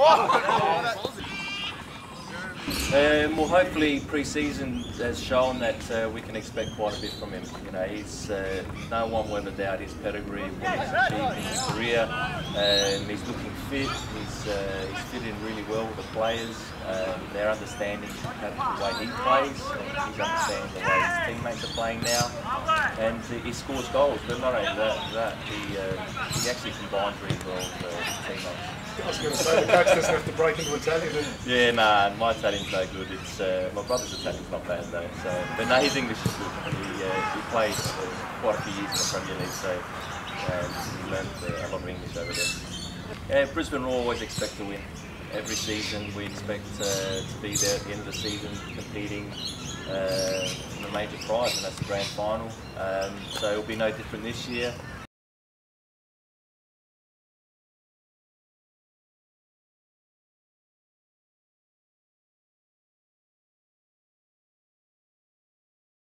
Well, hopefully pre-season has shown that we can expect quite a bit from him. You know, he's no one will ever doubt his pedigree, what he's achieved in his career. He's looking fit. He's fit in really well with the players. They're understanding the way he plays. He's understanding the way his teammates are playing now, and he scores goals. But not only that he actually combines really well with his teammates. I was going to say, the coach doesn't have to break into Italian, does he? Yeah, nah, my Italian's no good. It's my brother's Italian's not bad though. So, but no, his English is good. He played quite a few years in the Premier League, so he learned a lot of English over there. Yeah, Brisbane Roar always expect to win. Every season we expect to be there at the end of the season, competing in a major prize, and that's the grand final. So it'll be no different this year.